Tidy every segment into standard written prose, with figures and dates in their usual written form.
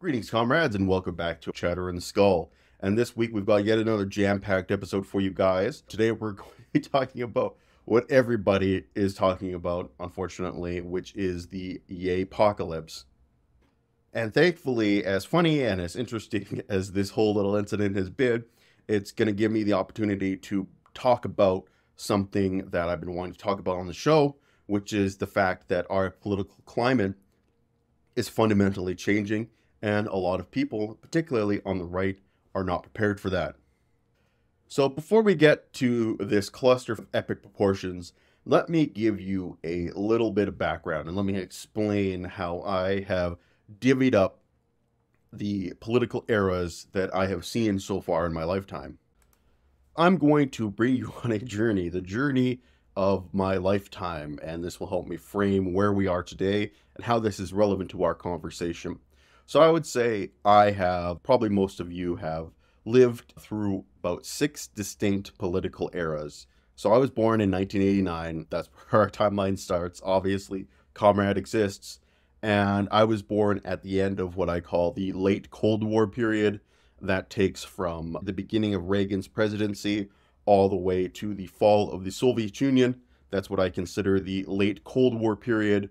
Greetings, comrades, and welcome back to Chatter and Skull. And this week, we've got yet another jam-packed episode for you guys. Today, we're going to be talking about what everybody is talking about, unfortunately, which is the Ye-pocalypse. And thankfully, as funny and as interesting as this whole little incident has been, it's going to give me the opportunity to talk about something that I've been wanting to talk about on the show, which is the fact that our political climate is fundamentally changing. And a lot of people, particularly on the right, are not prepared for that. So before we get to this cluster of epic proportions, let me give you a little bit of background and let me explain how I have divvied up the political eras that I have seen so far in my lifetime. I'm going to bring you on a journey, the journey of my lifetime, and this will help me frame where we are today and how this is relevant to our conversation. So I would say I have, probably most of you have, lived through about 6 distinct political eras. So I was born in 1989. That's where our timeline starts. Obviously, Comrade exists. And I was born at the end of what I call the late Cold War period. That takes from the beginning of Reagan's presidency all the way to the fall of the Soviet Union. That's what I consider the late Cold War period.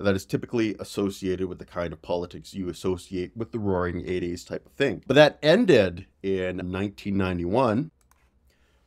That is typically associated with the kind of politics you associate with the Roaring 80s type of thing. But that ended in 1991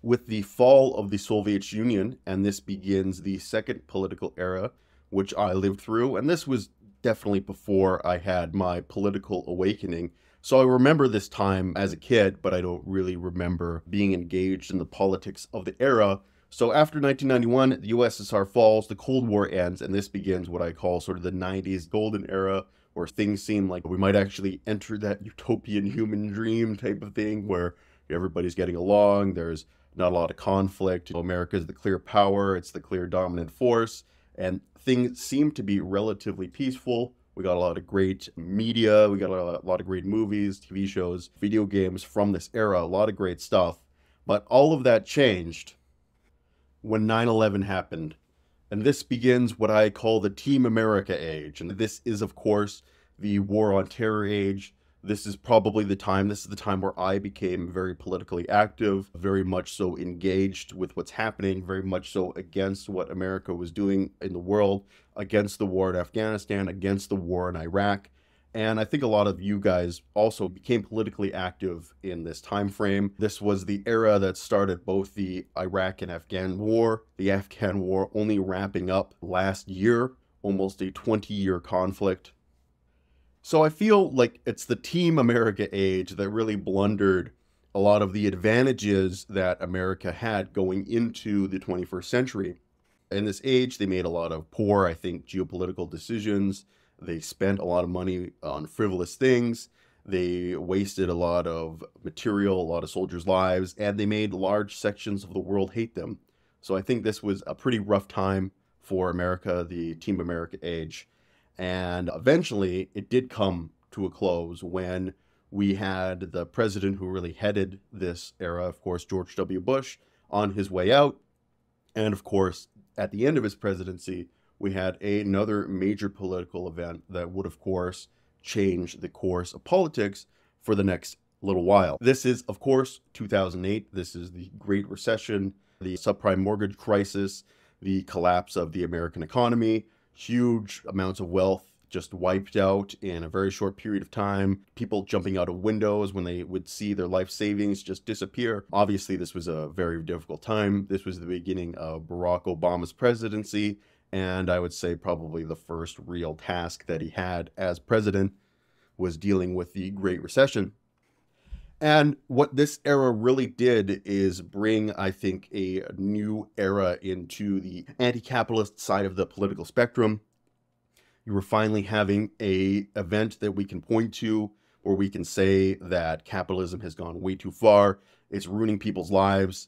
with the fall of the Soviet Union, and this begins the second political era, which I lived through. And this was definitely before I had my political awakening. So I remember this time as a kid, but I don't really remember being engaged in the politics of the era. So after 1991, the USSR falls, the Cold War ends, and this begins what I call sort of the 90s golden era, where things seem like we might actually enter that utopian human dream type of thing, where everybody's getting along, there's not a lot of conflict, America's the clear power, it's the clear dominant force, and things seem to be relatively peaceful. We got a lot of great media, we got a lot of great movies, TV shows, video games from this era, a lot of great stuff. But all of that changed when 9/11 happened. And this begins what I call the Team America Age. And this is, of course, the War on Terror Age. This is the time where I became very politically active, very much so engaged with what's happening, very much so against what America was doing in the world, against the war in Afghanistan, against the war in Iraq. And I think a lot of you guys also became politically active in this time frame. This was the era that started both the Iraq and Afghan war. The Afghan war only wrapping up last year, almost a 20-year conflict. So I feel like it's the Team America Age that really blundered a lot of the advantages that America had going into the 21st century. In this age, they made a lot of poor, I think, geopolitical decisions. They spent a lot of money on frivolous things, they wasted a lot of material, a lot of soldiers' lives, and they made large sections of the world hate them. So I think this was a pretty rough time for America, the Team America Age. And eventually, it did come to a close when we had the president who really headed this era, of course, George W. Bush, on his way out. And of course, at the end of his presidency, we had another major political event that would, of course, change the course of politics for the next little while. This is, of course, 2008. This is the Great Recession, the subprime mortgage crisis, the collapse of the American economy, huge amounts of wealth just wiped out in a very short period of time, people jumping out of windows when they would see their life savings just disappear. Obviously, this was a very difficult time. This was the beginning of Barack Obama's presidency. And I would say probably the first real task that he had as president was dealing with the Great Recession. And what this era really did is bring, I think, a new era into the anti-capitalist side of the political spectrum. You were finally having an event that we can point to where we can say that capitalism has gone way too far. It's ruining people's lives.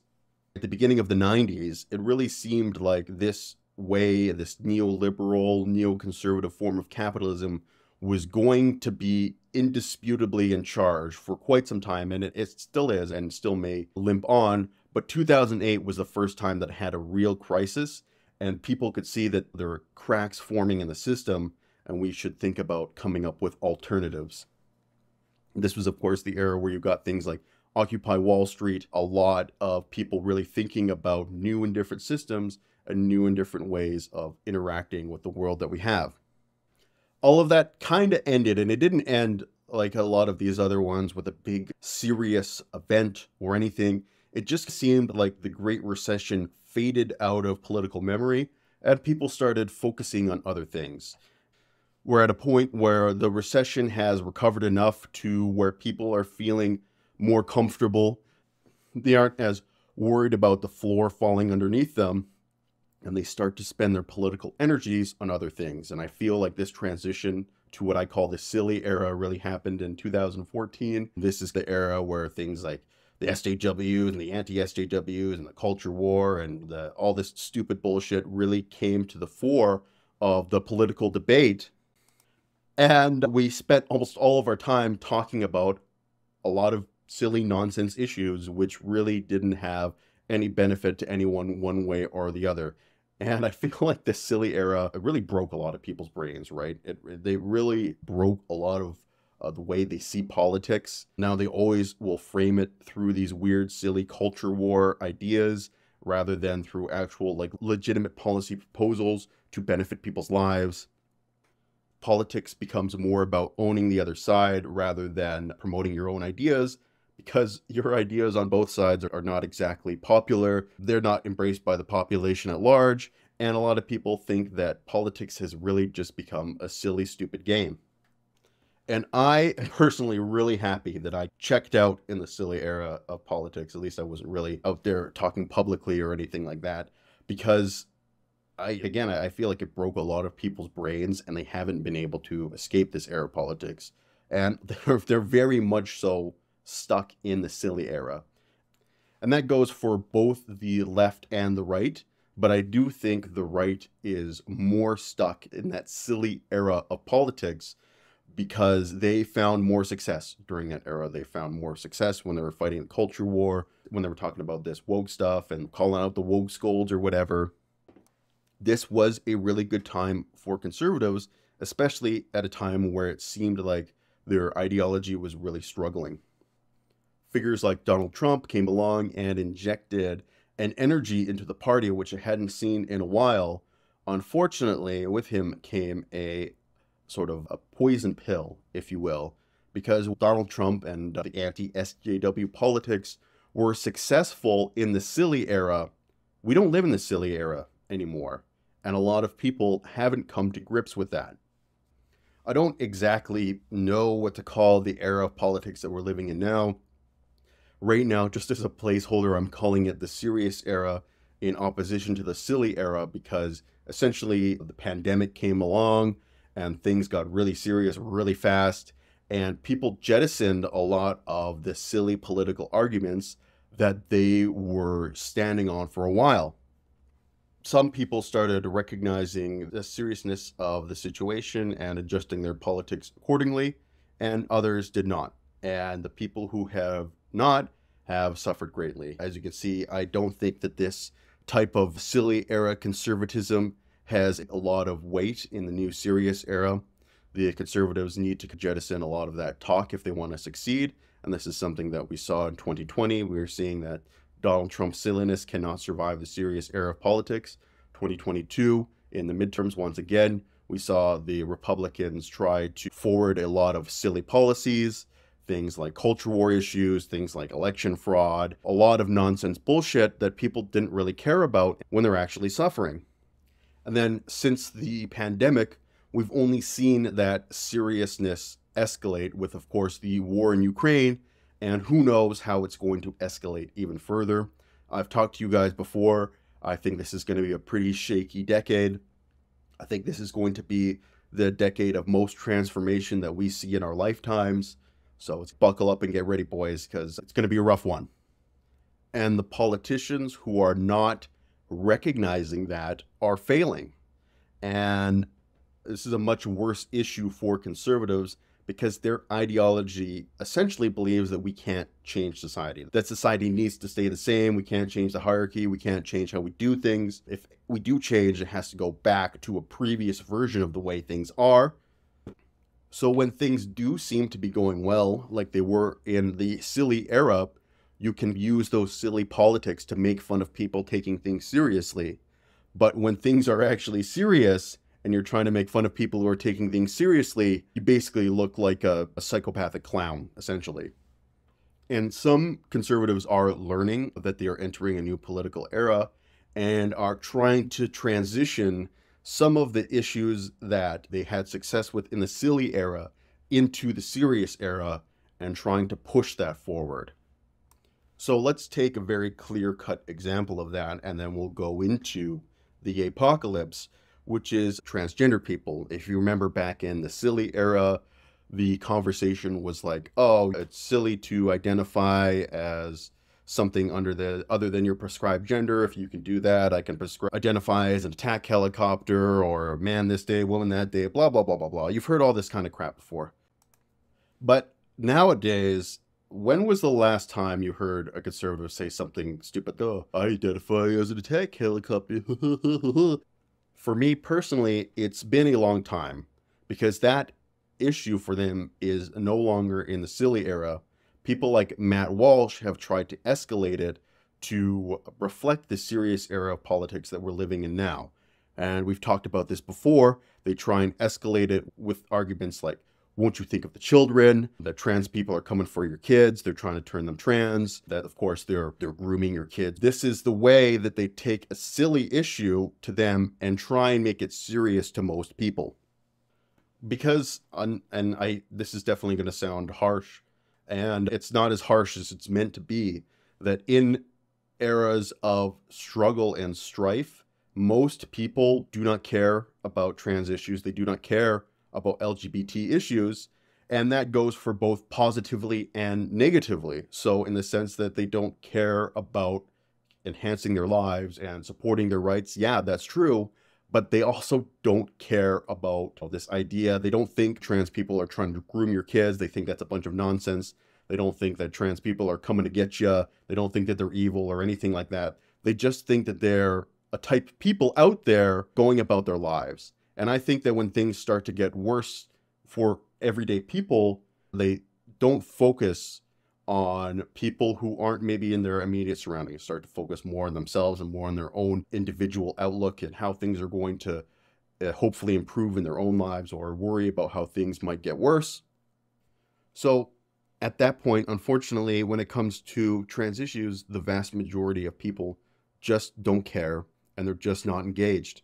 At the beginning of the 90s, it really seemed like this neoliberal, neoconservative form of capitalism was going to be indisputably in charge for quite some time, and it still is and still may limp on. But 2008 was the first time that it had a real crisis, and people could see that there were cracks forming in the system, and we should think about coming up with alternatives. This was, of course, the era where you got things like Occupy Wall Street, a lot of people really thinking about new and different systems and new and different ways of interacting with the world that we have. All of that kind of ended, and it didn't end like a lot of these other ones with a big serious event or anything. It just seemed like the Great Recession faded out of political memory and people started focusing on other things. We're at a point where the recession has recovered enough to where people are feeling more comfortable. They aren't as worried about the floor falling underneath them, and they start to spend their political energies on other things. And I feel like this transition to what I call the silly era really happened in 2014. This is the era where things like the SJW and the anti-SJWs and the culture war and all this stupid bullshit really came to the fore of the political debate. And we spent almost all of our time talking about a lot of silly nonsense issues, which really didn't have any benefit to anyone one way or the other. And I feel like this silly era, it really broke a lot of people's brains, right? They really broke a lot of the way they see politics. Now they always will frame it through these weird, silly culture war ideas rather than through actual, like, legitimate policy proposals to benefit people's lives. Politics becomes more about owning the other side rather than promoting your own ideas, because your ideas on both sides are not exactly popular. They're not embraced by the population at large. And a lot of people think that politics has really just become a silly, stupid game. And I am personally really happy that I checked out in the silly era of politics. At least I wasn't really out there talking publicly or anything like that, because I feel like it broke a lot of people's brains and they haven't been able to escape this era of politics. And they're very much so stuck in the silly era. And that goes for both the left and the right, but I do think the right is more stuck in that silly era of politics because they found more success during that era. They found more success when they were fighting the culture war, when they were talking about this woke stuff and calling out the woke scolds or whatever. This was a really good time for conservatives, especially at a time where it seemed like their ideology was really struggling. Figures like Donald Trump came along and injected an energy into the party, which I hadn't seen in a while. Unfortunately, with him came a sort of a poison pill, if you will, because Donald Trump and the anti-SJW politics were successful in the silly era. We don't live in the silly era anymore, and a lot of people haven't come to grips with that. I don't exactly know what to call the era of politics that we're living in now. Right now, just as a placeholder, I'm calling it the serious era in opposition to the silly era, because essentially the pandemic came along and things got really serious really fast, and people jettisoned a lot of the silly political arguments that they were standing on for a while. Some people started recognizing the seriousness of the situation and adjusting their politics accordingly, and others did not. And the people who have not have suffered greatly. As you can see, I don't think that this type of silly era conservatism has a lot of weight in the new serious era. The conservatives need to jettison a lot of that talk if they want to succeed. And this is something that we saw in 2020. We were seeing that Donald Trump's silliness cannot survive the serious era of politics. 2022, in the midterms once again, we saw the Republicans try to forward a lot of silly policies. Things like culture war issues, things like election fraud, a lot of nonsense bullshit that people didn't really care about when they're actually suffering. And then since the pandemic, we've only seen that seriousness escalate with, of course, the war in Ukraine, and who knows how it's going to escalate even further. I've talked to you guys before. I think this is going to be a pretty shaky decade. I think this is going to be the decade of most transformation that we see in our lifetimes. So let's buckle up and get ready, boys, because it's going to be a rough one. And the politicians who are not recognizing that are failing. And this is a much worse issue for conservatives because their ideology essentially believes that we can't change society, that society needs to stay the same. We can't change the hierarchy. We can't change how we do things. If we do change, it has to go back to a previous version of the way things are. So when things do seem to be going well, like they were in the silly era, you can use those silly politics to make fun of people taking things seriously. But when things are actually serious and you're trying to make fun of people who are taking things seriously, you basically look like a psychopathic clown, essentially. And some conservatives are learning that they are entering a new political era and are trying to transition some of the issues that they had success with in the silly era into the serious era and trying to push that forward. So let's take a very clear-cut example of that, and then we'll go into the Ye-pocalypse, which is transgender people. If you remember back in the silly era, the conversation was like, oh, it's silly to identify as something other than your prescribed gender. If you can do that, I can identify as an attack helicopter or man this day, woman that day, blah, blah, blah, blah, blah. You've heard all this kind of crap before. But nowadays, when was the last time you heard a conservative say something stupid? Oh, I identify as an attack helicopter. For me personally, it's been a long time, because that issue for them is no longer in the silly era. People like Matt Walsh have tried to escalate it to reflect the serious era of politics that we're living in now. And we've talked about this before. They try and escalate it with arguments like, won't you think of the children? That trans people are coming for your kids. They're trying to turn them trans. That, of course, they're grooming your kids. This is the way that they take a silly issue to them and try and make it serious to most people. Because, this is definitely going to sound harsh, and it's not as harsh as it's meant to be, that in eras of struggle and strife, most people do not care about trans issues. They do not care about LGBT issues, and that goes for both positively and negatively. So in the sense that they don't care about enhancing their lives and supporting their rights, yeah, that's true. But they also don't care about this idea. They don't think trans people are trying to groom your kids. They think that's a bunch of nonsense. They don't think that trans people are coming to get you. They don't think that they're evil or anything like that. They just think that they're a type of people out there going about their lives. And I think that when things start to get worse for everyday people, they don't focus on people who aren't maybe in their immediate surroundings, start to focus more on themselves and more on their own individual outlook and how things are going to hopefully improve in their own lives, or worry about how things might get worse. So at that point, unfortunately, when it comes to trans issues, the vast majority of people just don't care, and they're just not engaged.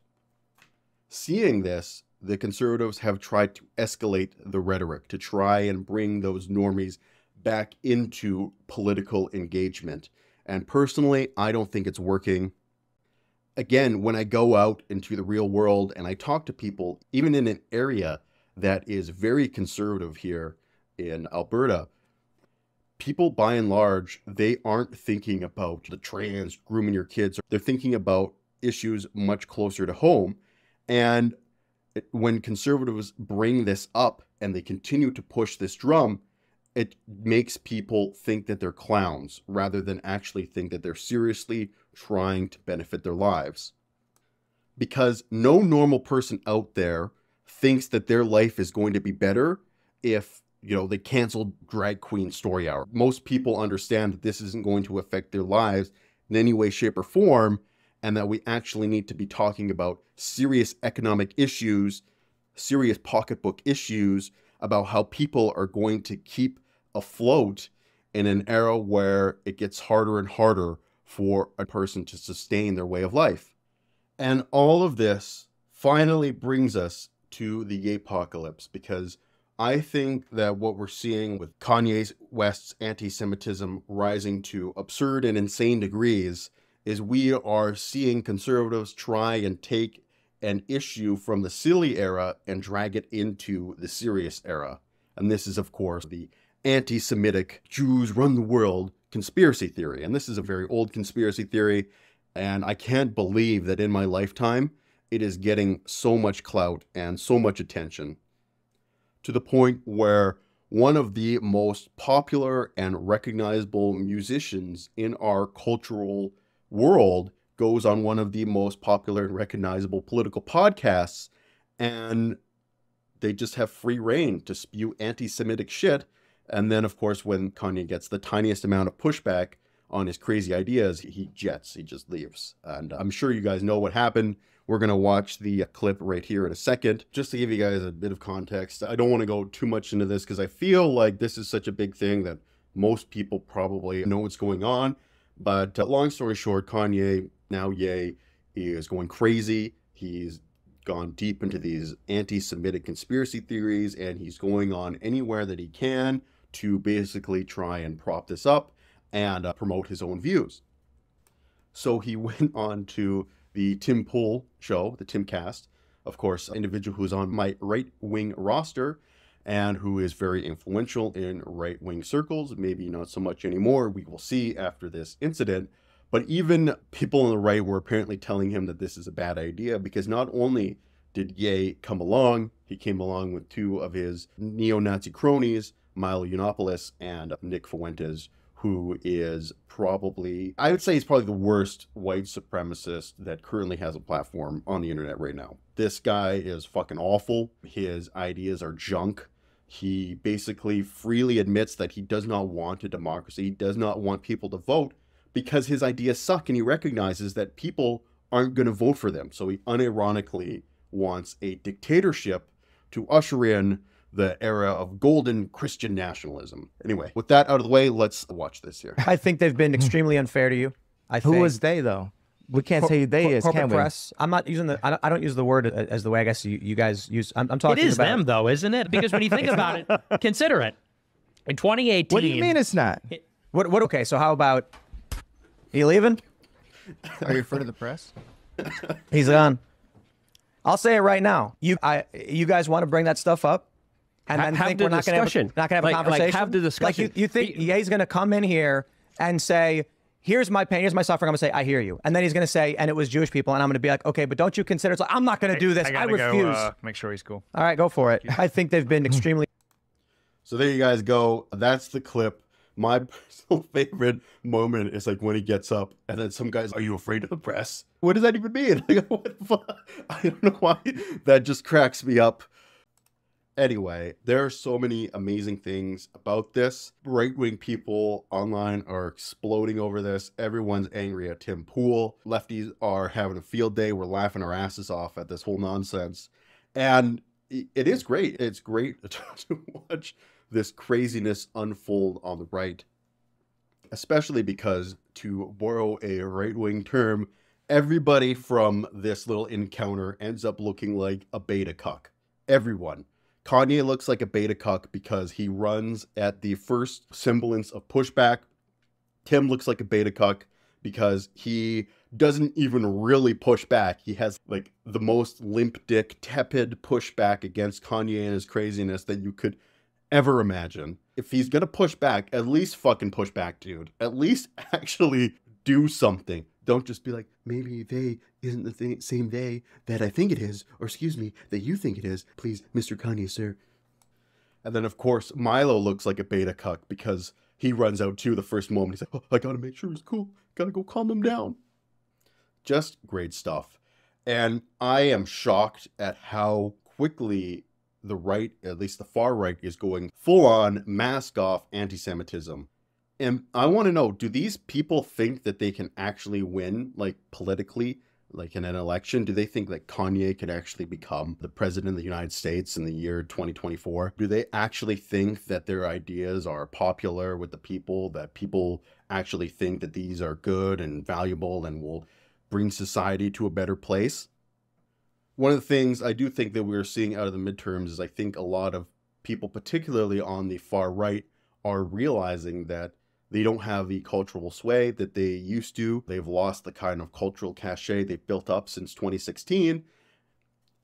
Seeing this, the conservatives have tried to escalate the rhetoric to try and bring those normies back into political engagement. And personally, I don't think it's working. Again, when I go out into the real world and I talk to people, even in an area that is very conservative here in Alberta, people by and large, they aren't thinking about the trans, grooming your kids. They're thinking about issues much closer to home. And when conservatives bring this up and they continue to push this drum, it makes people think that they're clowns rather than actually think that they're seriously trying to benefit their lives. Because no normal person out there thinks that their life is going to be better if, they canceled drag queen story hour. Most people understand that this isn't going to affect their lives in any way, shape, or form, and that we actually need to be talking about serious economic issues, serious pocketbook issues, about how people are going to keep afloat in an era where it gets harder and harder for a person to sustain their way of life. And all of this finally brings us to the Ye-pocalypse, because I think that what we're seeing with Kanye West's anti-Semitism rising to absurd and insane degrees is we are seeing conservatives try and take an issue from the silly era and drag it into the serious era. And this is, of course, the anti-Semitic Jews run the world conspiracy theory. And this is a very old conspiracy theory, and I can't believe that in my lifetime it is getting so much clout and so much attention, to the point where one of the most popular and recognizable musicians in our cultural world goes on one of the most popular and recognizable political podcasts, and they just have free reign to spew anti-Semitic shit. And then, of course, when Kanye gets the tiniest amount of pushback on his crazy ideas, he jets, he just leaves. And I'm sure you guys know what happened. We're going to watch the clip right here in a second. Just to give you guys a bit of context, I don't want to go too much into this because I feel like this is such a big thing that most people probably know what's going on. But long story short, Kanye, now Ye, is going crazy. He's gone deep into these anti-Semitic conspiracy theories, and he's going on anywhere that he can to basically try and prop this up and promote his own views. So he went on to the Tim Pool show, the Tim Cast, of course, an individual who's on my right-wing roster and who is very influential in right-wing circles, maybe not so much anymore, we will see after this incident. But even people on the right were apparently telling him that this is a bad idea, because not only did Ye come along, he came along with two of his neo-Nazi cronies, Milo Yiannopoulos and Nick Fuentes, who is probably, I would say he's probably the worst white supremacist that currently has a platform on the internet right now. This guy is fucking awful. His ideas are junk. He basically freely admits that he does not want a democracy. He does not want people to vote because his ideas suck, and he recognizes that people aren't going to vote for them. So he unironically wants a dictatorship to usher in the era of golden Christian nationalism. Anyway, with that out of the way, let's watch this here. I think they've been extremely unfair to you. I think. Who is they, though? We can't say who they is, can we? Press. I'm not using the, I don't use the word as the way I guess you guys use, I'm talking about. It is about them, though, isn't it? Because when you think about it, consider it. In 2018. What do you mean it's not? What? Okay, so how about, are you leaving? Are you afraid of the press? He's gone. I'll say it right now. You guys want to bring that stuff up? And then think we're not going to have a conversation. Like, have the discussion. Like, you think Ye's going to come in here and say, here's my pain, here's my suffering. I'm going to say, I hear you. And then he's going to say, and it was Jewish people. And I'm going to be like, okay, but don't you consider it's like, I'm not going to do this. I refuse. Go, make sure he's cool. All right, go for it. I think they've been extremely. So there you guys go. That's the clip. My personal favorite moment is like when he gets up and then some guys, are you afraid of the press? What does that even mean? Like, what the fuck? I don't know why that just cracks me up. Anyway, there are so many amazing things about this. Right-wing people online are exploding over this. Everyone's angry at Tim Pool. Lefties are having a field day. We're laughing our asses off at this whole nonsense. And it is great. It's great to watch this craziness unfold on the right, especially because, to borrow a right-wing term, everybody from this little encounter ends up looking like a beta cuck. Everyone. Kanye looks like a beta cuck because he runs at the first semblance of pushback. Tim looks like a beta cuck because he doesn't even really push back. He has like the most limp dick, tepid pushback against Kanye and his craziness that you could ever imagine. If he's gonna push back, at least fucking push back, dude. At least actually do something. Don't just be like, maybe they isn't the same they that I think it is, or excuse me, that you think it is, please, Mr. Kanye, sir. And then, of course, Milo looks like a beta cuck because he runs out too the first moment. He's like, oh, I gotta make sure he's cool. Gotta go calm him down. Just great stuff. And I am shocked at how quickly the right, at least the far right, is going full-on mask-off anti-Semitism. And I want to know, do these people think that they can actually win, like, politically, like in an election? Do they think that Kanye could actually become the president of the United States in the year 2024? Do they actually think that their ideas are popular with the people, that people actually think that these are good and valuable and will bring society to a better place? One of the things I do think that we're seeing out of the midterms is I think a lot of people, particularly on the far right, are realizing that they don't have the cultural sway that they used to. They've lost the kind of cultural cachet they've built up since 2016.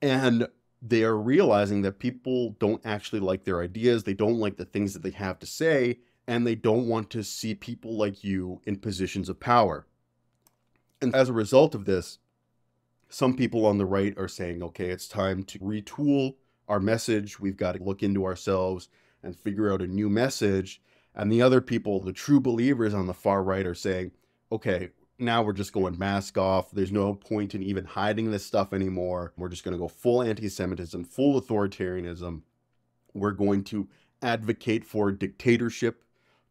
And they are realizing that people don't actually like their ideas. They don't like the things that they have to say. And they don't want to see people like you in positions of power. And as a result of this, some people on the right are saying, okay, it's time to retool our message. We've got to look into ourselves and figure out a new message. And the other people, the true believers on the far right, are saying, okay, now we're just going mask off. There's no point in even hiding this stuff anymore. We're just going to go full anti-Semitism, full authoritarianism. We're going to advocate for dictatorship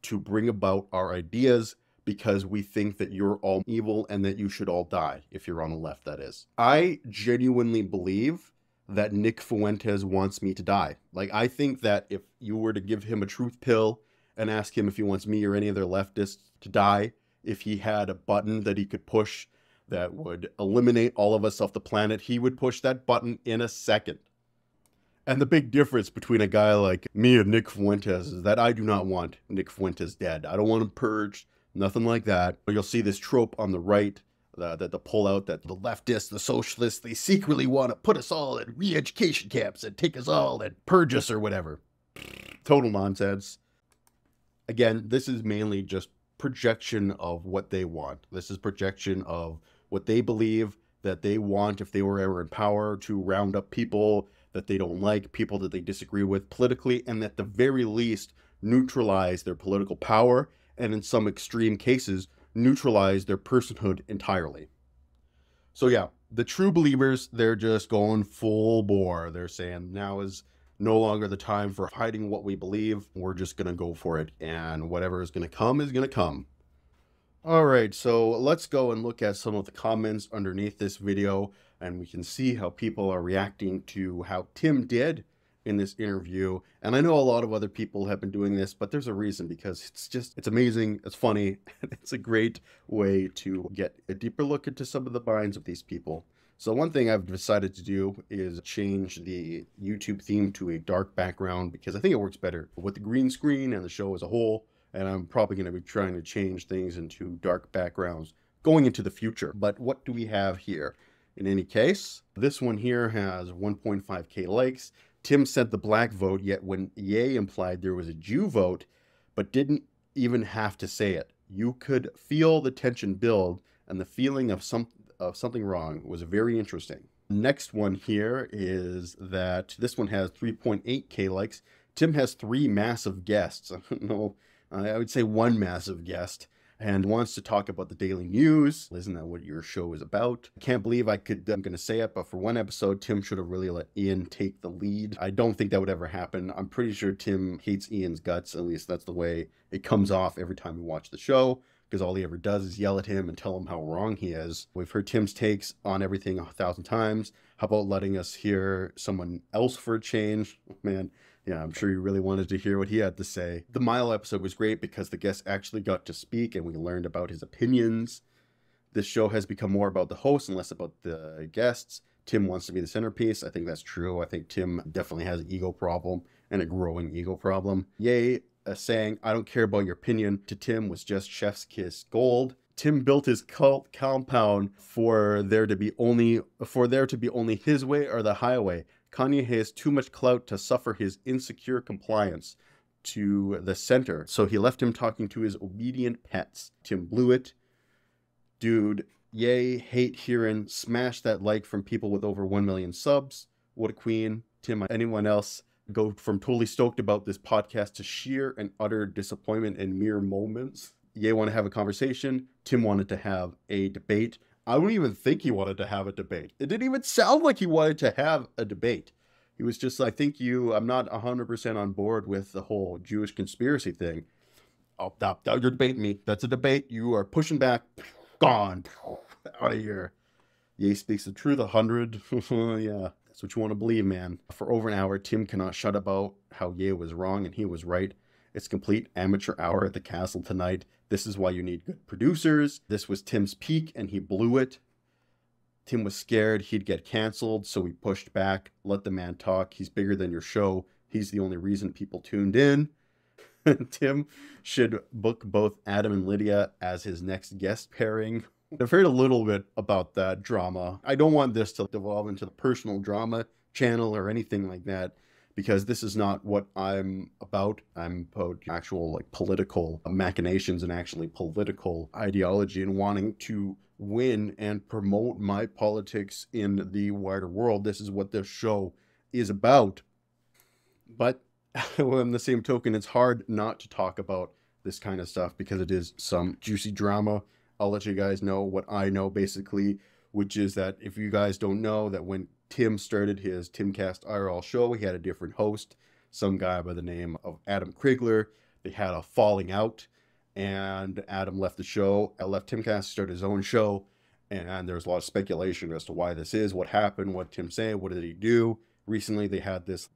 to bring about our ideas because we think that you're all evil and that you should all die, if you're on the left, that is. I genuinely believe that Nick Fuentes wants me to die. Like, I think that if you were to give him a truth pill and ask him if he wants me or any other leftist to die, if he had a button that he could push that would eliminate all of us off the planet, he would push that button in a second. And the big difference between a guy like me and Nick Fuentes is that I do not want Nick Fuentes dead. I don't want him purged, nothing like that. But you'll see this trope on the right, that the pullout, that the leftists, the socialists, they secretly want to put us all in re-education camps and take us all and purge us or whatever. Total nonsense. Again, this is mainly just projection of what they want. This is projection of what they believe that they want if they were ever in power, to round up people that they don't like, people that they disagree with politically, and at the very least neutralize their political power, and in some extreme cases, neutralize their personhood entirely. So yeah, the true believers, they're just going full bore. They're saying now is no longer the time for hiding what we believe. We're just going to go for it, and whatever is going to come is going to come. All right, so let's go and look at some of the comments underneath this video, and we can see how people are reacting to how Tim did in this interview. And I know a lot of other people have been doing this, but there's a reason, because it's amazing, it's funny, and it's a great way to get a deeper look into some of the minds of these people. So one thing I've decided to do is change the YouTube theme to a dark background, because I think it works better with the green screen and the show as a whole. And I'm probably going to be trying to change things into dark backgrounds going into the future. But what do we have here? In any case, this one here has 1.5K likes. Tim said the black vote, yet when Ye implied there was a Jew vote, but didn't even have to say it. You could feel the tension build, and the feeling of something wrong was very interesting. Next one here is that this one has 3.8K likes. Tim has 3 massive guests. I don't know. I would say 1 massive guest, and wants to talk about the daily news. Isn't that what your show is about? I can't believe I'm going to say it, but for one episode, Tim should have really let Ian take the lead. I don't think that would ever happen. I'm pretty sure Tim hates Ian's guts. At least that's the way it comes off every time we watch the show, because all he ever does is yell at him and tell him how wrong he is. We've heard Tim's takes on everything 1,000 times. How about letting us hear someone else for a change? Man, yeah, I'm sure you really wanted to hear what he had to say. The Milo episode was great because the guest actually got to speak and we learned about his opinions. This show has become more about the host and less about the guests. Tim wants to be the centerpiece. I think that's true. I think Tim definitely has an ego problem, and a growing ego problem. Yay. Saying, I don't care about your opinion, to Tim was just chef's kiss gold. Tim built his cult compound for there to be only his way or the highway. Kanye has too much clout to suffer his insecure compliance to the center, so he left him talking to his obedient pets. Tim blew it. Dude, Yay, hate hearing, smash that like from people with over 1 million subs. What a queen. Tim, anyone else? Go from totally stoked about this podcast to sheer and utter disappointment in mere moments. Ye want to have a conversation. Tim wanted to have a debate. I don't even think he wanted to have a debate. It didn't even sound like he wanted to have a debate. He was just, I'm not 100% on board with the whole Jewish conspiracy thing. Oh, you're debating me. That's a debate. You are pushing back. Gone. Out of here. Ye speaks the truth 100. Yeah. That's what you want to believe, man. For over an hour, Tim cannot shut up about how Ye was wrong and he was right. It's complete amateur hour at the castle tonight. This is why you need good producers. This was Tim's peak and he blew it. Tim was scared he'd get canceled, so he pushed back. Let the man talk. He's bigger than your show. He's the only reason people tuned in. Tim should book both Adam and Lydia as his next guest pairing. I've heard a little bit about that drama. I don't want this to devolve into the personal drama channel or anything like that, because this is not what I'm about. I'm about actual political machinations and actually political ideology and wanting to win and promote my politics in the wider world. This is what this show is about. But on the same token, it's hard not to talk about this kind of stuff because it is some juicy drama. I'll let you guys know what I know, basically, which is that if you guys don't know that when Tim started his Tim Cast IRL show, he had a different host, some guy by the name of Adam Kriegler. They had a falling out, and Adam left the show. I left Tim Cast to start his own show, and there's a lot of speculation as to why this is, what happened, what Tim said, what did he do. Recently, they had these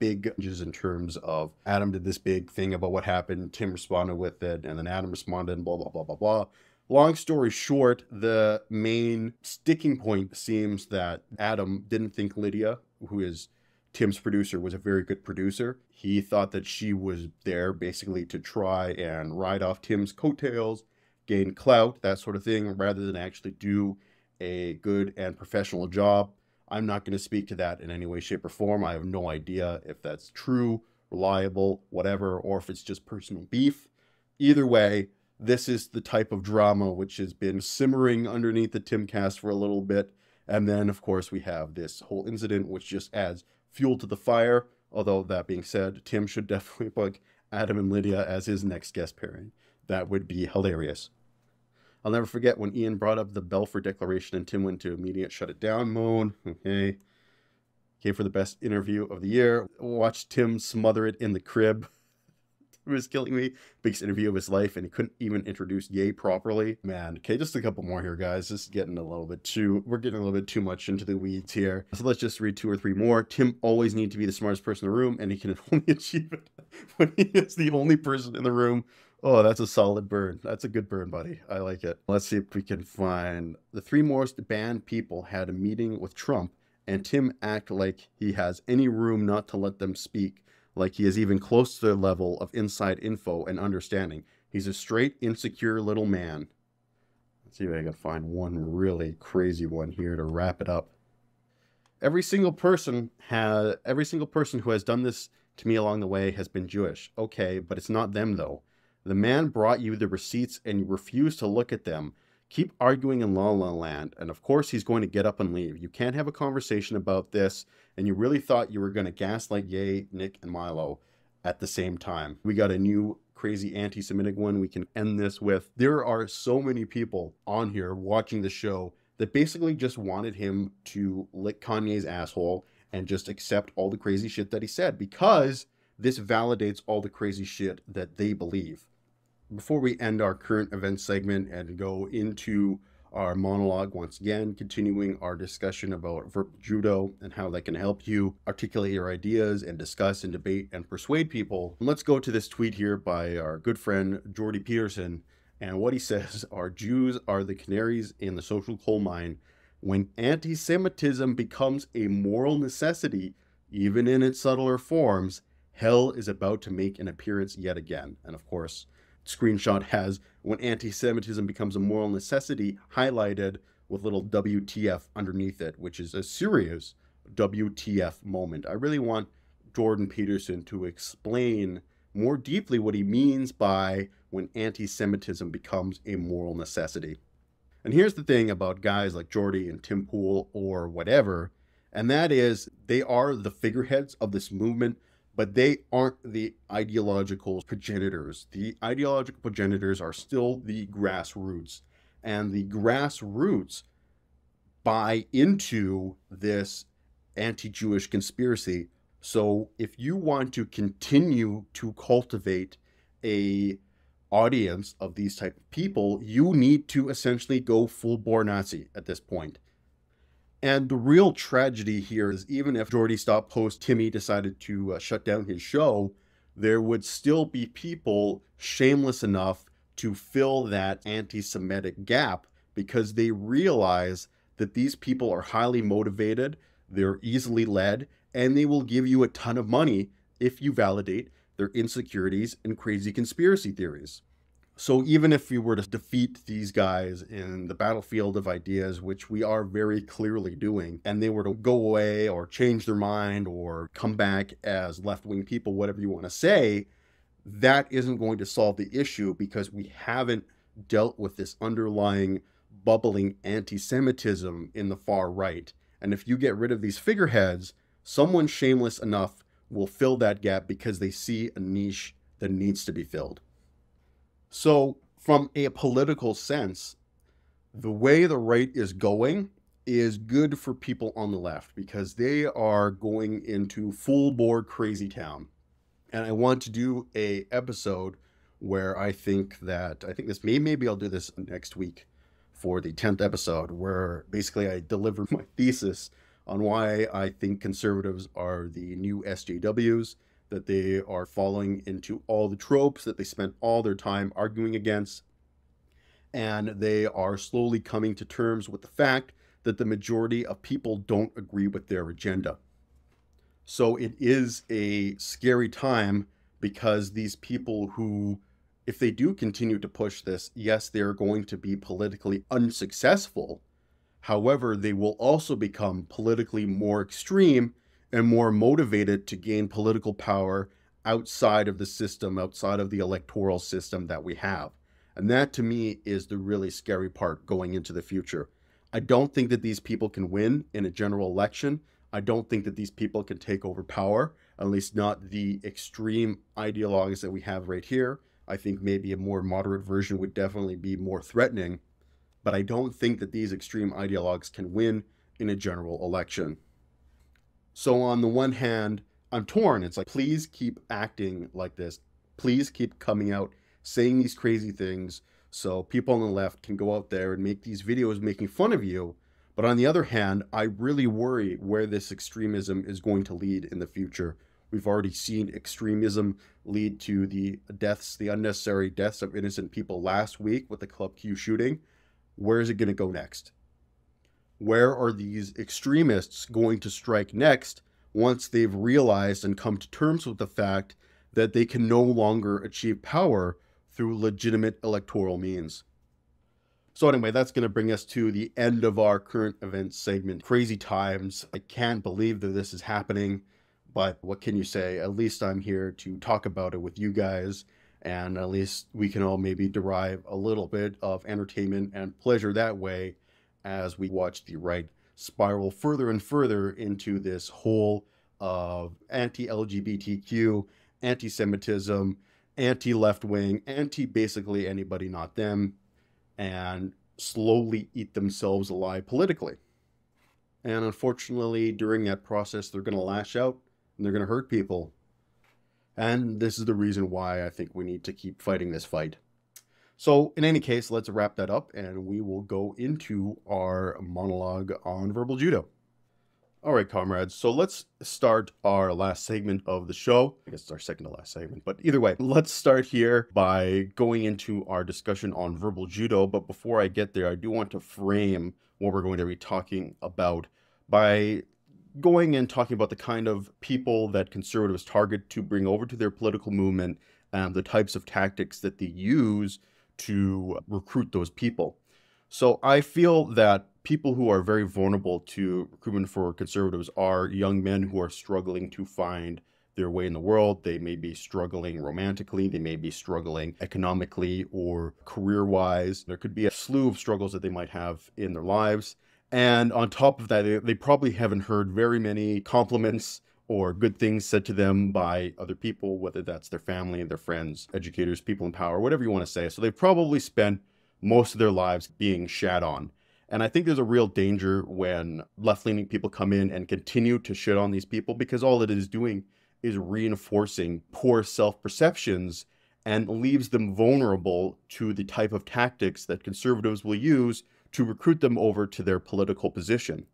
big changes in terms of Adam did this big thing about what happened, Tim responded with it, and then Adam responded, and blah, blah, blah, blah, blah. Long story short, the main sticking point seems that Adam didn't think Lydia, who is Tim's producer, was a very good producer. He thought that she was there basically to try and ride off Tim's coattails, gain clout, that sort of thing, rather than actually do a good and professional job. I'm not going to speak to that in any way, shape, or form. I have no idea if that's true, reliable, whatever, or if it's just personal beef. Either way, this is the type of drama which has been simmering underneath the Timcast for a little bit. And then, of course, we have this whole incident, which just adds fuel to the fire. Although, that being said, Tim should definitely book Adam and Lydia as his next guest pairing. That would be hilarious. I'll never forget when Ian brought up the Balfour Declaration and Tim went to immediate shut it down mode. Okay. Came for the best interview of the year. Watched Tim smother it in the crib. It was killing me. Biggest interview of his life, and he couldn't even introduce Ye properly. Man, okay, just a couple more here, guys. This is getting a little bit too, we're getting a little bit too much into the weeds here. So let's just read two or three more. Tim always needs to be the smartest person in the room, and he can only achieve it when he is the only person in the room. Oh, that's a solid burn. That's a good burn, buddy. I like it. Let's see if we can find the three most banned people had a meeting with Trump, and Tim act like he has any room not to let them speak. Like he is even close to their level of inside info and understanding. He's a straight, insecure little man. Let's see if I can find one really crazy one here to wrap it up. Every single person who has done this to me along the way has been Jewish. Okay, but it's not them though. The man brought you the receipts and you refuse to look at them. Keep arguing in La La Land, and of course he's going to get up and leave. You can't have a conversation about this, and you really thought you were going to gaslight Ye, Nick, and Milo at the same time. We got a new crazy anti-Semitic one we can end this with. There are so many people on here watching the show that basically just wanted him to lick Kanye's asshole and just accept all the crazy shit that he said, because this validates all the crazy shit that they believe. Before we end our current event segment and go into our monologue once again, continuing our discussion about verbal judo and how that can help you articulate your ideas and discuss and debate and persuade people, let's go to this tweet here by our good friend Jordan Peterson. And what he says are, Jews are the canaries in the social coal mine. When anti-Semitism becomes a moral necessity, even in its subtler forms, hell is about to make an appearance yet again. And of course, screenshot has when anti-Semitism becomes a moral necessity highlighted with little WTF underneath it, which is a serious WTF moment. I really want Jordan Peterson to explain more deeply what he means by when anti-Semitism becomes a moral necessity. And here's the thing about guys like Jordy and Tim Pool or whatever, and that is they are the figureheads of this movement, but they aren't the ideological progenitors. The ideological progenitors are still the grassroots. And the grassroots buy into this anti-Jewish conspiracy. So if you want to continue to cultivate an audience of these type of people, you need to essentially go full-bore Nazi at this point. And the real tragedy here is even if Jordy stopped post, Timmy decided to shut down his show, there would still be people shameless enough to fill that anti-Semitic gap because they realize that these people are highly motivated, they're easily led, and they will give you a ton of money if you validate their insecurities and crazy conspiracy theories. So even if we were to defeat these guys in the battlefield of ideas, which we are very clearly doing, and they were to go away or change their mind or come back as left-wing people, whatever you want to say, that isn't going to solve the issue because we haven't dealt with this underlying bubbling anti-Semitism in the far right. And if you get rid of these figureheads, someone shameless enough will fill that gap because they see a niche that needs to be filled. So from a political sense, the way the right is going is good for people on the left, because they are going into full board crazy town. And I want to do a episode where I think this maybe I'll do this next week for the 10th episode, where basically I deliver my thesis on why I think conservatives are the new SJWs, that they are falling into all the tropes that they spent all their time arguing against. And they are slowly coming to terms with the fact that the majority of people don't agree with their agenda. So it is a scary time, because these people who, if they do continue to push this, yes, they're going to be politically unsuccessful. However, they will also become politically more extreme and more motivated to gain political power outside of the system, outside of the electoral system that we have. And that, to me, is the really scary part going into the future. I don't think that these people can win in a general election. I don't think that these people can take over power, at least not the extreme ideologues that we have right here. I think maybe a more moderate version would definitely be more threatening, but I don't think that these extreme ideologues can win in a general election. So on the one hand, I'm torn. It's like, please keep acting like this. Please keep coming out, saying these crazy things, so people on the left can go out there and make these videos making fun of you. But on the other hand, I really worry where this extremism is going to lead in the future. We've already seen extremism lead to the deaths, the unnecessary deaths of innocent people last week with the Club Q shooting. Where is it going to go next? Where are these extremists going to strike next once they've realized and come to terms with the fact that they can no longer achieve power through legitimate electoral means? So anyway, that's going to bring us to the end of our current events segment. Crazy times. I can't believe that this is happening, but what can you say? At least I'm here to talk about it with you guys, and at least we can all maybe derive a little bit of entertainment and pleasure that way as we watch the right spiral further and further into this hole of anti-LGBTQ, anti-Semitism, anti-left-wing, anti-basically anybody not them, and slowly eat themselves alive politically. And unfortunately, during that process, they're going to lash out and they're going to hurt people. And this is the reason why I think we need to keep fighting this fight. So in any case, let's wrap that up and we will go into our monologue on verbal judo. All right, comrades. So let's start our last segment of the show. I guess it's our second to last segment, but either way, let's start here by going into our discussion on verbal judo. But before I get there, I do want to frame what we're going to be talking about by going and talking about the kind of people that conservatives target to bring over to their political movement and the types of tactics that they use to recruit those people. So I feel that people who are very vulnerable to recruitment for conservatives are young men who are struggling to find their way in the world. They may be struggling romantically. They may be struggling economically or career-wise. There could be a slew of struggles that they might have in their lives. And on top of that, they probably haven't heard very many compliments or good things said to them by other people, whether that's their family, their friends, educators, people in power, whatever you want to say. So they probably spent most of their lives being shat on. And I think there's a real danger when left-leaning people come in and continue to shit on these people, because all it is doing is reinforcing poor self-perceptions and leaves them vulnerable to the type of tactics that conservatives will use to recruit them over to their political position,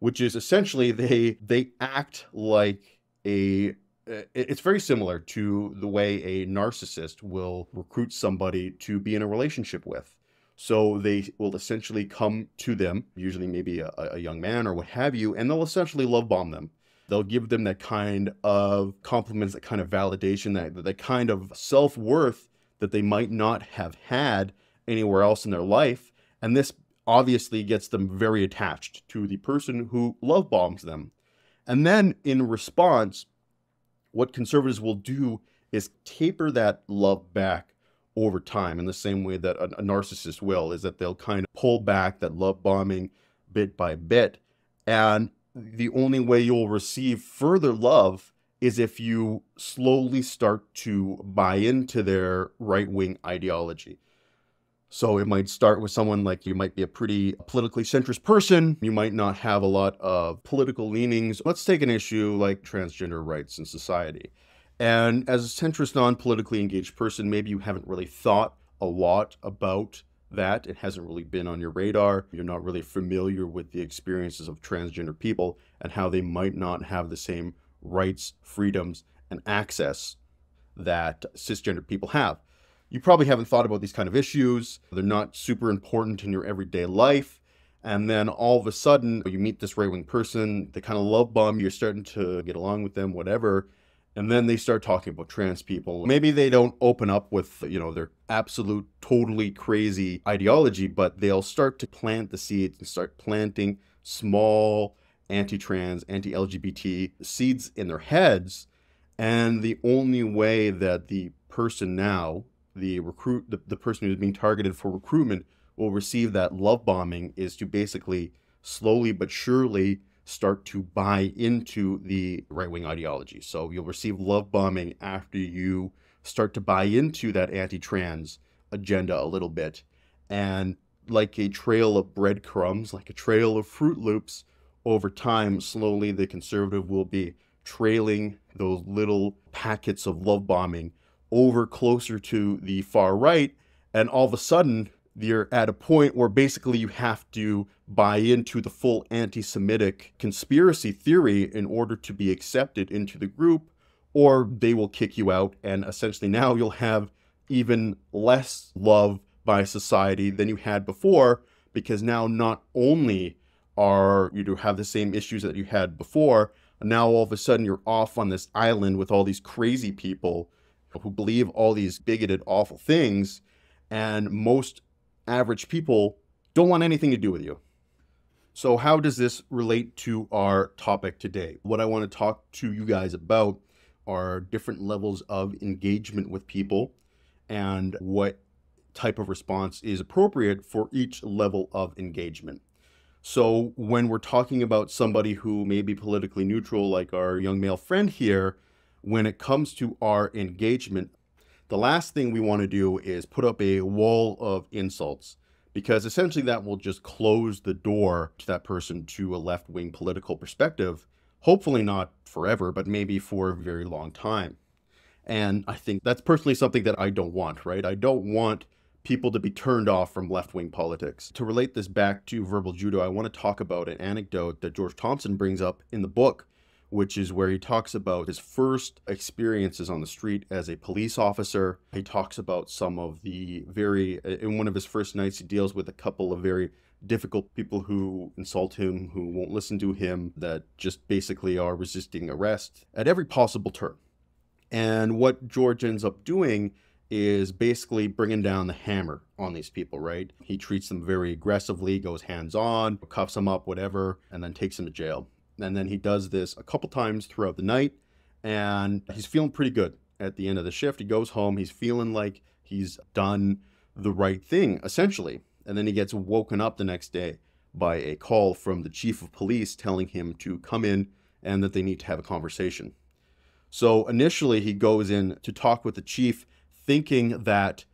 which is essentially they act like it's very similar to the way a narcissist will recruit somebody to be in a relationship with. So they will essentially come to them, usually maybe a young man or what have you, and they'll essentially love bomb them. They'll give them that kind of compliments, that kind of validation, that kind of self-worth that they might not have had anywhere else in their life. And this obviously gets them very attached to the person who love bombs them. And then in response, what conservatives will do is taper that love back over time, in the same way that a narcissist will, is that they'll kind of pull back that love bombing bit by bit. And the only way you'll receive further love is if you slowly start to buy into their right-wing ideology. So it might start with someone like you might be a pretty politically centrist person. You might not have a lot of political leanings. Let's take an issue like transgender rights in society. And as a centrist, non-politically engaged person, maybe you haven't really thought a lot about that. It hasn't really been on your radar. You're not really familiar with the experiences of transgender people and how they might not have the same rights, freedoms, and access that cisgender people have. You probably haven't thought about these kind of issues. They're not super important in your everyday life. And then all of a sudden, you meet this right-wing person, they kind of love bomb, you're starting to get along with them, whatever. And then they start talking about trans people. Maybe they don't open up with, you know, their absolute, totally crazy ideology, but they'll start to plant the seeds and start planting small anti-trans, anti-LGBT seeds in their heads. And the only way that the person now, the person who's being targeted for recruitment will receive that love bombing is to basically slowly but surely start to buy into the right-wing ideology. So you'll receive love bombing after you start to buy into that anti-trans agenda a little bit. And like a trail of breadcrumbs, like a trail of Fruit Loops, over time, slowly the conservative will be trailing those little packets of love bombing over closer to the far right. And all of a sudden, you're at a point where basically you have to buy into the full anti-Semitic conspiracy theory in order to be accepted into the group, or they will kick you out. And essentially now you'll have even less love by society than you had before, because now not only are you have the same issues that you had before, now all of a sudden you're off on this island with all these crazy people who believe all these bigoted, awful things, and most average people don't want anything to do with you. So how does this relate to our topic today? What I want to talk to you guys about are different levels of engagement with people and what type of response is appropriate for each level of engagement. So when we're talking about somebody who may be politically neutral, like our young male friend here, when it comes to our engagement, the last thing we want to do is put up a wall of insults, because essentially that will just close the door to that person to a left-wing political perspective, hopefully not forever, but maybe for a very long time. And I think that's personally something that I don't want, right? I don't want people to be turned off from left-wing politics. To relate this back to verbal judo, I want to talk about an anecdote that George Thompson brings up in the book, which is where he talks about his first experiences on the street as a police officer. He talks about some of the in one of his first nights, he deals with a couple of very difficult people who insult him, who won't listen to him, that just basically are resisting arrest at every possible turn. And what George ends up doing is basically bringing down the hammer on these people, right? He treats them very aggressively, goes hands-on, cuffs them up, whatever, and then takes them to jail. And then he does this a couple times throughout the night, and he's feeling pretty good. At the end of the shift, he goes home, he's feeling like he's done the right thing, essentially. And then he gets woken up the next day by a call from the chief of police telling him to come in and that they need to have a conversation. So initially he goes in to talk with the chief, thinking that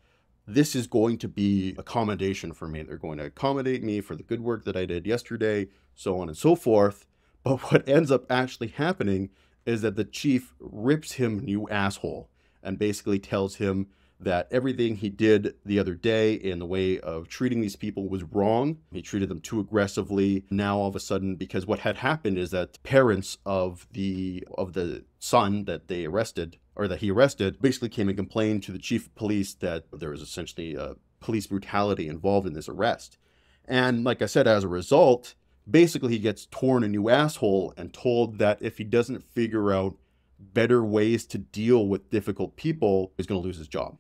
this is going to be accommodation for me. They're going to accommodate me for the good work that I did yesterday, so on and so forth. But what ends up actually happening is that the chief rips him new asshole and basically tells him that everything he did the other day in the way of treating these people was wrong. He treated them too aggressively. Now all of a sudden, because what had happened is that parents of the son that they arrested, or that he arrested, basically came and complained to the chief of police that there was essentially police brutality involved in this arrest. And like I said, as a result, basically he gets torn a new asshole and told that if he doesn't figure out better ways to deal with difficult people, he's going to lose his job.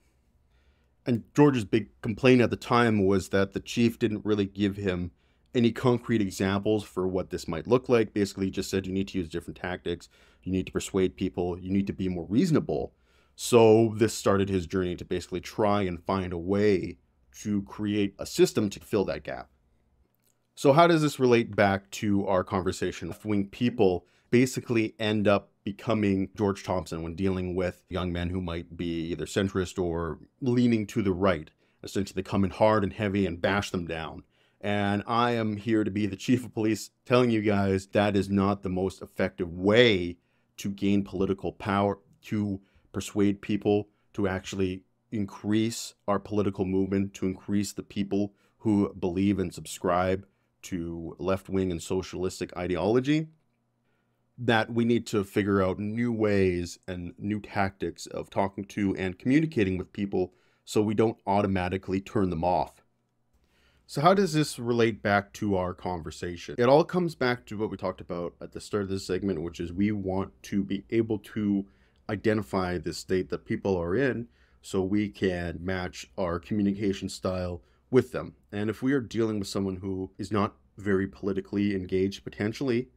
And George's big complaint at the time was that the chief didn't really give him any concrete examples for what this might look like. Basically, he just said you need to use different tactics, you need to persuade people, you need to be more reasonable. So this started his journey to basically try and find a way to create a system to fill that gap. So how does this relate back to our conversation? Left-wing people basically end up becoming George Thompson when dealing with young men who might be either centrist or leaning to the right. essentially come in hard and heavy and bash them down. And I am here to be the chief of police telling you guys that is not the most effective way to gain political power, to persuade people, to actually increase our political movement, to increase the people who believe and subscribe to left-wing and socialistic ideology. That we need to figure out new ways and new tactics of talking to and communicating with people so we don't automatically turn them off. So how does this relate back to our conversation? It all comes back to what we talked about at the start of this segment, which is we want to be able to identify the state that people are in so we can match our communication style with them. And if we are dealing with someone who is not very politically engaged potentially,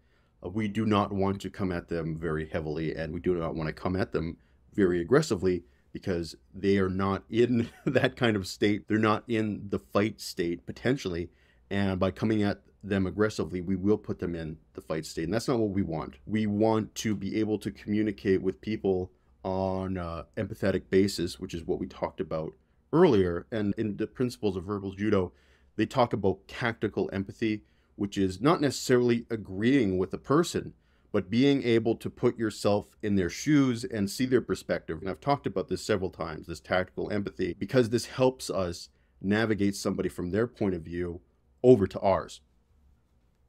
we do not want to come at them very heavily, and we do not want to come at them very aggressively because they are not in that kind of state. They're not in the fight state potentially, and by coming at them aggressively, we will put them in the fight state, and that's not what we want. We want to be able to communicate with people on an empathetic basis, which is what we talked about earlier. And in the principles of verbal judo, they talk about tactical empathy, which is not necessarily agreeing with a person, but being able to put yourself in their shoes and see their perspective. And I've talked about this several times, this tactical empathy, because this helps us navigate somebody from their point of view over to ours.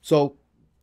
So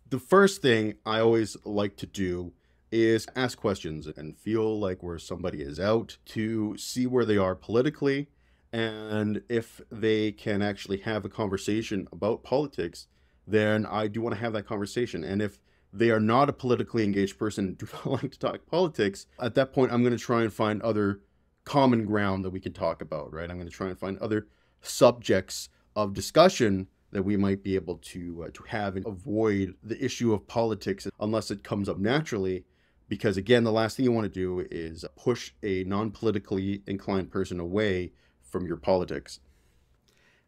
the first thing I always like to do is ask questions and feel like where somebody is out to see where they are politically. And if they can actually have a conversation about politics, then I do want to have that conversation. And if they are not a politically engaged person, do not like to talk politics, at that point, I'm going to try and find other common ground that we can talk about, right? I'm going to try and find other subjects of discussion that we might be able to have and avoid the issue of politics unless it comes up naturally. Because again, the last thing you want to do is push a non-politically inclined person away from your politics.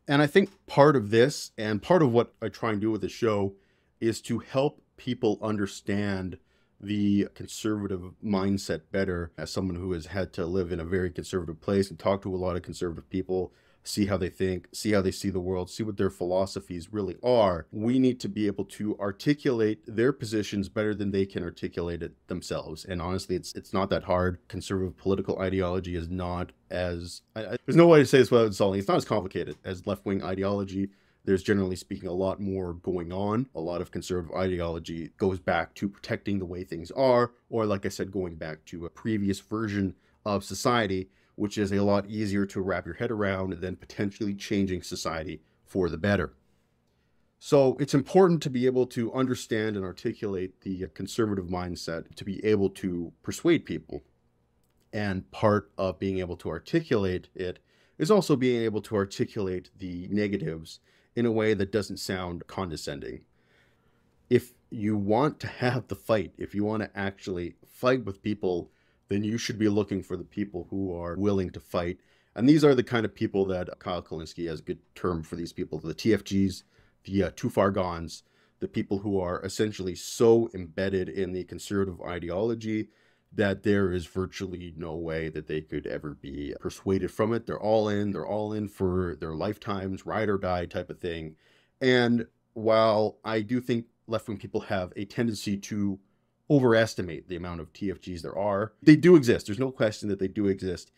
And I think part of this and part of what I try and do with the show is to help people understand the conservative mindset better, as someone who has had to live in a very conservative place and talk to a lot of conservative people, see how they think, see how they see the world, see what their philosophies really are. We need to be able to articulate their positions better than they can articulate it themselves. And honestly, it's not that hard. Conservative political ideology is not as, there's no way to say this without insulting, it's not as complicated as left-wing ideology. There's generally speaking a lot more going on. A lot of conservative ideology goes back to protecting the way things are, or like I said, going back to a previous version of society, which is a lot easier to wrap your head around than potentially changing society for the better. So it's important to be able to understand and articulate the conservative mindset to be able to persuade people. And part of being able to articulate it is also being able to articulate the negatives in a way that doesn't sound condescending. If you want to have the fight, if you want to actually fight with people, then you should be looking for the people who are willing to fight. And these are the kind of people that Kyle Kulinski has a good term for, these people, the TFGs, the too far gones, the people who are essentially so embedded in the conservative ideology that there is virtually no way that they could ever be persuaded from it. They're all in for their lifetimes, ride or die type of thing. And while I do think left-wing people have a tendency to overestimate the amount of TFGs there are, they do exist. There's no question that they do exist.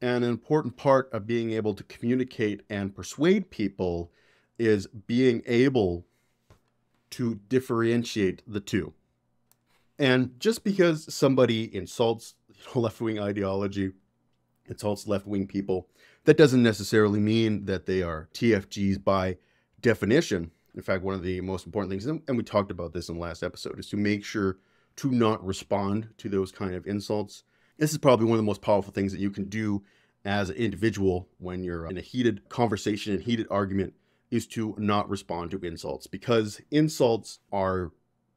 And an important part of being able to communicate and persuade people is being able to differentiate the two. And just because somebody insults left-wing ideology, insults left-wing people, that doesn't necessarily mean that they are TFGs by definition. In fact, one of the most important things, and we talked about this in the last episode, is to make sure to not respond to those kind of insults. This is probably one of the most powerful things that you can do as an individual when you're in a heated conversation and heated argument, is to not respond to insults, because insults are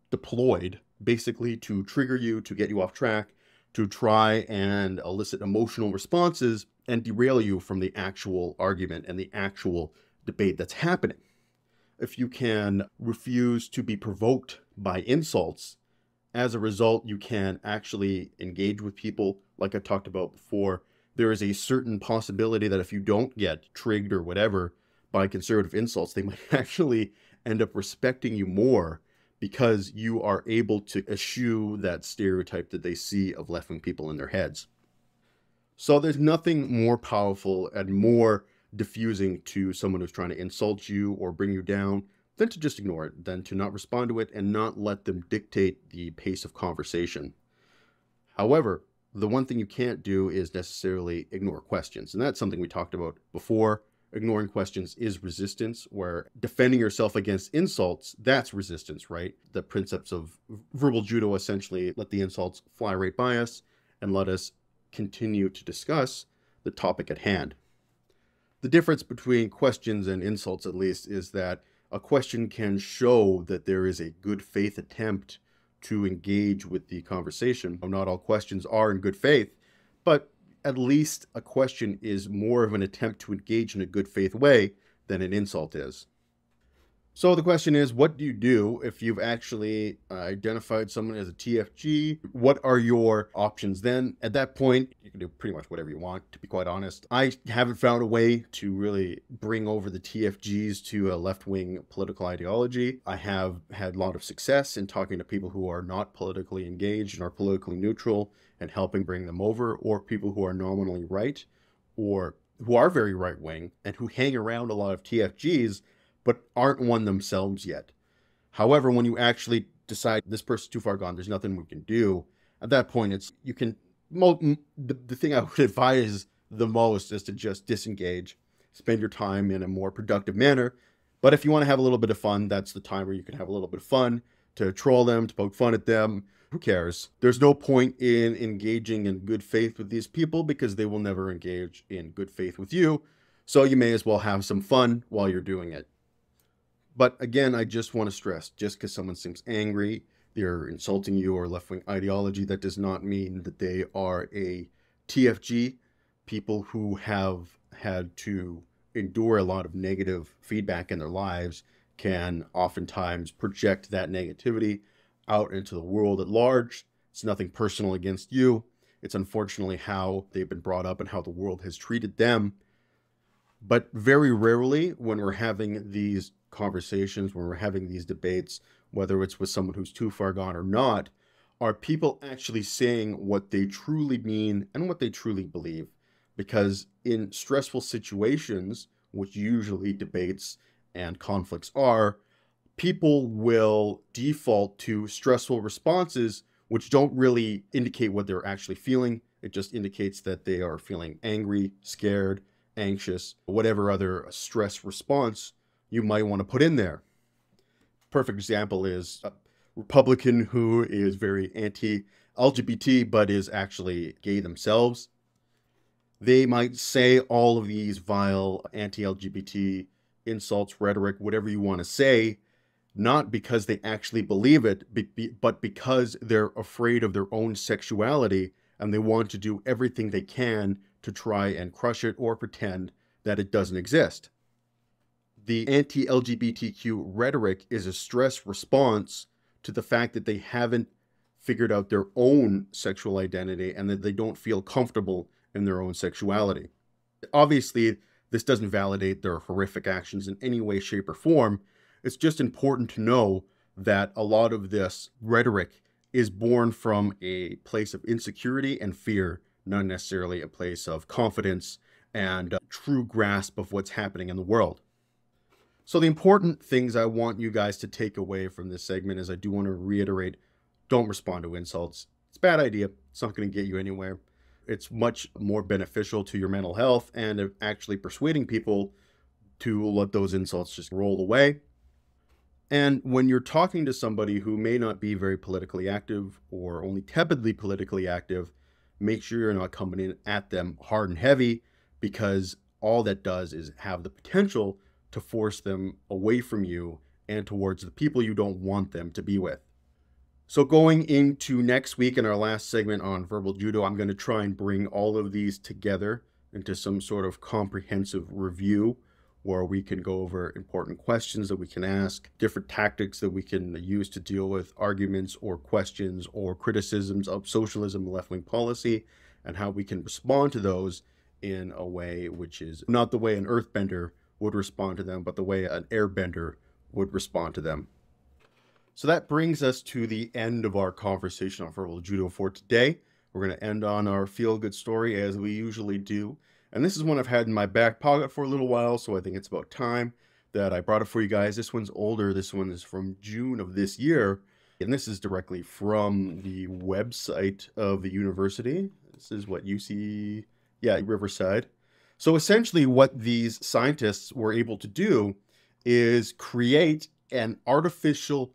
deployed basically to trigger you, to get you off track, to try and elicit emotional responses and derail you from the actual argument and the actual debate that's happening. If you can refuse to be provoked by insults, as a result, you can actually engage with people. Like I talked about before, there is a certain possibility that if you don't get triggered or whatever by conservative insults, they might actually end up respecting you more because you are able to eschew that stereotype that they see of left-wing people in their heads. So there's nothing more powerful and more diffusing to someone who's trying to insult you or bring you down than to just ignore it, than to not respond to it and not let them dictate the pace of conversation. However, the one thing you can't do is necessarily ignore questions. And that's something we talked about before. Ignoring questions is resistance, where defending yourself against insults, that's resistance, right? The principles of verbal judo essentially let the insults fly right by us and let us continue to discuss the topic at hand. The difference between questions and insults, at least, is that a question can show that there is a good faith attempt to engage with the conversation. Not all questions are in good faith, but at least a question is more of an attempt to engage in a good faith way than an insult is. So the question is, what do you do if you've actually identified someone as a TFG? What are your options then? At that point, you can do pretty much whatever you want, to be quite honest. I haven't found a way to really bring over the TFGs to a left-wing political ideology. I have had a lot of success in talking to people who are not politically engaged and are politically neutral and helping bring them over, or people who are nominally right or who are very right-wing and who hang around a lot of TFGs but aren't one themselves yet. However, when you actually decide this person's too far gone, there's nothing we can do, at that point, it's, you can, the thing I would advise the most is to just disengage, spend your time in a more productive manner. But if you want to have a little bit of fun, that's the time where you can have a little bit of fun, to troll them, to poke fun at them. Who cares? There's no point in engaging in good faith with these people because they will never engage in good faith with you. So you may as well have some fun while you're doing it. But again, I just want to stress, just because someone seems angry, they're insulting you or left-wing ideology, that does not mean that they are a TFG. People who have had to endure a lot of negative feedback in their lives can oftentimes project that negativity out into the world at large. It's nothing personal against you. It's unfortunately how they've been brought up and how the world has treated them. But very rarely when we're having these conversations, when we're having these debates, whether it's with someone who's too far gone or not, are people actually saying what they truly mean and what they truly believe. Because in stressful situations, which usually debates and conflicts are, people will default to stressful responses which don't really indicate what they're actually feeling. It just indicates that they are feeling angry, scared, anxious, whatever other stress response you might want to put in there. Perfect example is a Republican who is very anti-LGBT but is actually gay themselves. They might say all of these vile anti-LGBT insults, rhetoric, whatever you want to say, not because they actually believe it, but because they're afraid of their own sexuality and they want to do everything they can to try and crush it or pretend that it doesn't exist. The anti-LGBTQ rhetoric is a stress response to the fact that they haven't figured out their own sexual identity and that they don't feel comfortable in their own sexuality. Obviously, this doesn't validate their horrific actions in any way, shape, or form. It's just important to know that a lot of this rhetoric is born from a place of insecurity and fear, not necessarily a place of confidence and a true grasp of what's happening in the world. So the important things I want you guys to take away from this segment is I do want to reiterate, don't respond to insults. It's a bad idea. It's not going to get you anywhere. It's much more beneficial to your mental health and of actually persuading people to let those insults just roll away. And when you're talking to somebody who may not be very politically active or only tepidly politically active, make sure you're not coming in at them hard and heavy, because all that does is have the potential to force them away from you and towards the people you don't want them to be with. So going into next week in our last segment on verbal judo, I'm going to try and bring all of these together into some sort of comprehensive review where we can go over important questions that we can ask, different tactics that we can use to deal with arguments or questions or criticisms of socialism, left-wing policy, and how we can respond to those in a way which is not the way an earthbender would respond to them, but the way an airbender would respond to them. So that brings us to the end of our conversation on verbal judo for today. We're going to end on our feel-good story as we usually do. And this is one I've had in my back pocket for a little while, so I think it's about time that I brought it for you guys. This one's older. This one is from June of this year. And this is directly from the website of the university. This is what UC, Riverside. So essentially what these scientists were able to do is create an artificial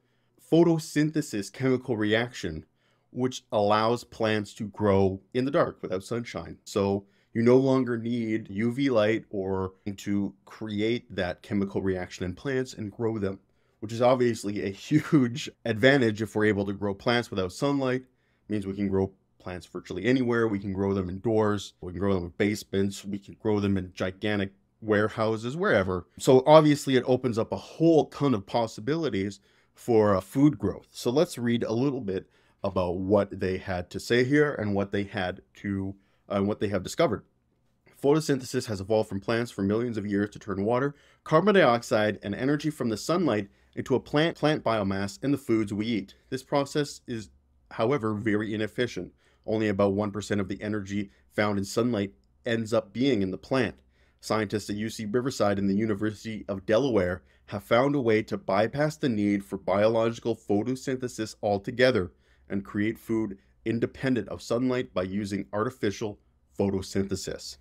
photosynthesis chemical reaction, which allows plants to grow in the dark without sunshine. So you no longer need UV light or to create that chemical reaction in plants and grow them, which is obviously a huge advantage. If we're able to grow plants without sunlight, it means we can grow plants virtually anywhere. We can grow them indoors. We can grow them in basements. We can grow them in gigantic warehouses, wherever. So obviously it opens up a whole ton of possibilities for food growth. So let's read a little bit about what they had to say here and what they have discovered. Photosynthesis has evolved from plants for millions of years to turn water, carbon dioxide, and energy from the sunlight into a plant biomass in the foods we eat. This process is, however, very inefficient. Only about 1% of the energy found in sunlight ends up being in the plant. Scientists at UC Riverside and the University of Delaware have found a way to bypass the need for biological photosynthesis altogether and create food independent of sunlight by using artificial photosynthesis.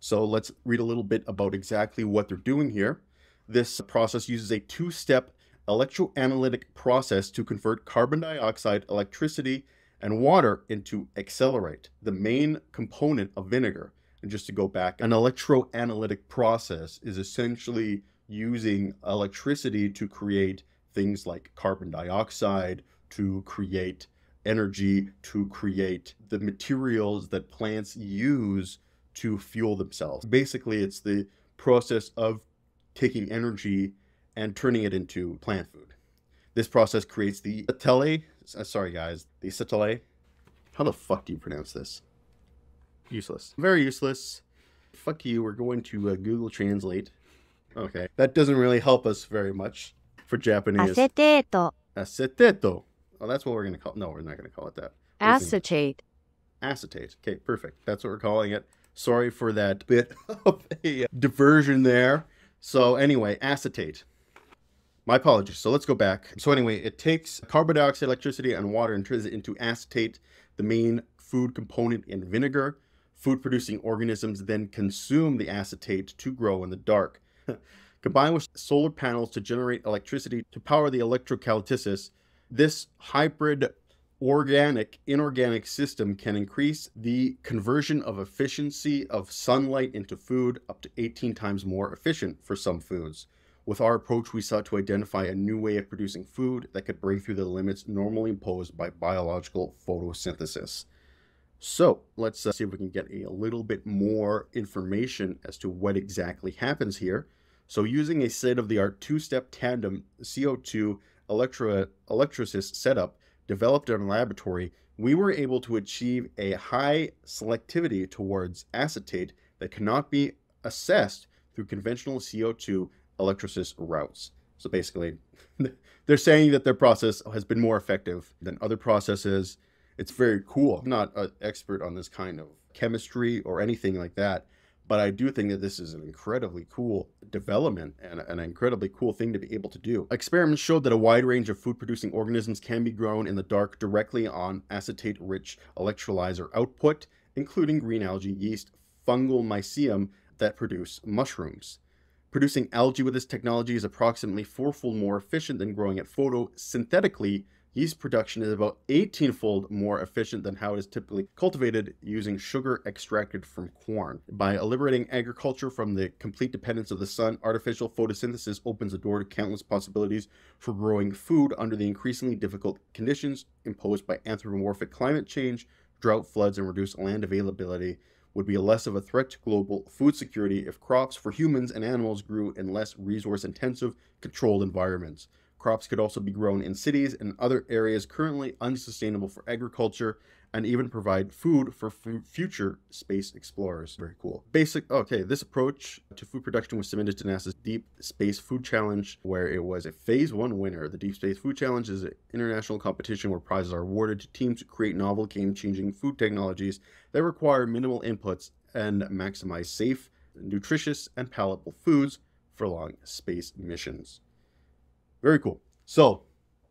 So let's read a little bit about exactly what they're doing here. This process uses a two-step electroanalytic process to convert carbon dioxide, electricity, and water into accelerate, the main component of vinegar. And just to go back, an electroanalytic process is essentially using electricity to create things like carbon dioxide, to create energy, to create the materials that plants use to fuel themselves. Basically, it's the process of taking energy and turning it into plant food. This process creates the acetyl, how the fuck do you pronounce this? Useless. Very useless. Fuck you, we're going to Google Translate. Okay, that doesn't really help us very much for Japanese. Aceteto. Aceteto. Oh, that's what we're going to call it. No, we're not going to call it that. Acetate. Acetate. Okay, perfect. That's what we're calling it. Sorry for that bit of a diversion there. So anyway, acetate. My apologies. So let's go back. So anyway, it takes carbon dioxide, electricity, and water and turns it into acetate, the main food component in vinegar. Food-producing organisms then consume the acetate to grow in the dark. Combined with solar panels to generate electricity to power the electrocatalysis, this hybrid organic, inorganic system can increase the conversion of efficiency of sunlight into food up to 18 times more efficient for some foods. With our approach, we sought to identify a new way of producing food that could break through the limits normally imposed by biological photosynthesis. So let's see if we can get a little bit more information as to what exactly happens here. So using a state-of-the-art two-step tandem CO2 electrolysis setup, developed in a laboratory, we were able to achieve a high selectivity towards acetate that cannot be assessed through conventional CO2 electrolysis routes. So basically, they're saying that their process has been more effective than other processes. It's very cool. I'm not an expert on this kind of chemistry or anything like that, but I do think that this is an incredibly cool development and an incredibly cool thing to be able to do. Experiments showed that a wide range of food-producing organisms can be grown in the dark directly on acetate-rich electrolyzer output, including green algae, yeast, fungal mycelium that produce mushrooms. Producing algae with this technology is approximately fourfold more efficient than growing it photosynthetically. Yeast production is about 18-fold more efficient than how it is typically cultivated using sugar extracted from corn. By liberating agriculture from the complete dependence of the sun, artificial photosynthesis opens the door to countless possibilities for growing food under the increasingly difficult conditions imposed by anthropomorphic climate change. Drought, floods, and reduced land availability would be less of a threat to global food security if crops for humans and animals grew in less resource-intensive, controlled environments. Crops could also be grown in cities and other areas currently unsustainable for agriculture, and even provide food for future space explorers. Very cool. Basic. Okay, this approach to food production was submitted to NASA's Deep Space Food Challenge, where it was a Phase 1 winner. The Deep Space Food Challenge is an international competition where prizes are awarded to teams who create novel, game-changing food technologies that require minimal inputs and maximize safe, nutritious, and palatable foods for long space missions. Very cool. So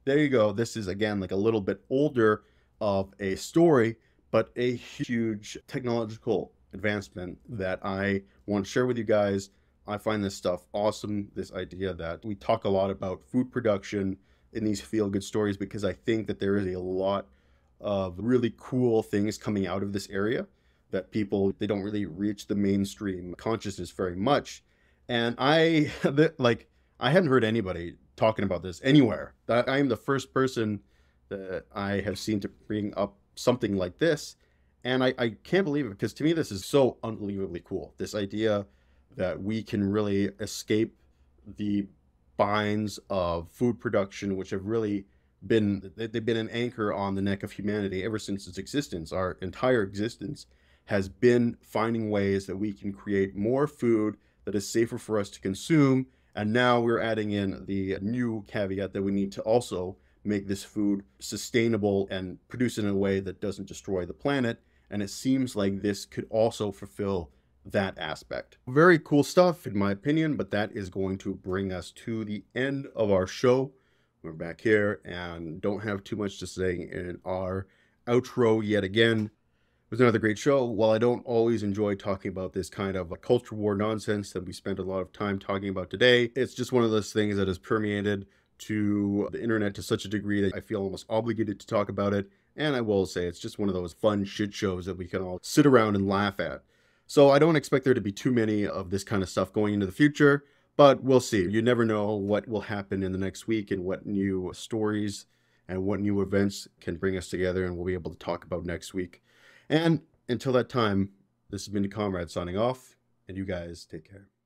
there you go. This is, again, like a little bit older of a story, but a huge technological advancement that I want to share with you guys. I find this stuff awesome, this idea that we talk a lot about food production in these feel-good stories, because I think that there is a lot of really cool things coming out of this area that people, they don't really reach the mainstream consciousness very much. And I hadn't heard anybody talking about this anywhere. I am the first person that I have seen to bring up something like this. And I can't believe it, because to me, this is so unbelievably cool. This idea that we can really escape the binds of food production, which have really been, they've been an anchor on the neck of humanity ever since its existence. Our entire existence has been finding ways that we can create more food that is safer for us to consume. And now we're adding in the new caveat that we need to also make this food sustainable and produce it in a way that doesn't destroy the planet. And it seems like this could also fulfill that aspect. Very cool stuff, in my opinion, but that is going to bring us to the end of our show. We're back here and don't have too much to say in our outro yet again. It was another great show. While I don't always enjoy talking about this kind of culture war nonsense that we spent a lot of time talking about today, it's just one of those things that has permeated to the internet to such a degree that I feel almost obligated to talk about it. And I will say it's just one of those fun shit shows that we can all sit around and laugh at. So I don't expect there to be too many of this kind of stuff going into the future, but we'll see. You never know what will happen in the next week and what new stories and what new events can bring us together and we'll be able to talk about next week. And until that time, this has been the Comrade signing off, and you guys take care.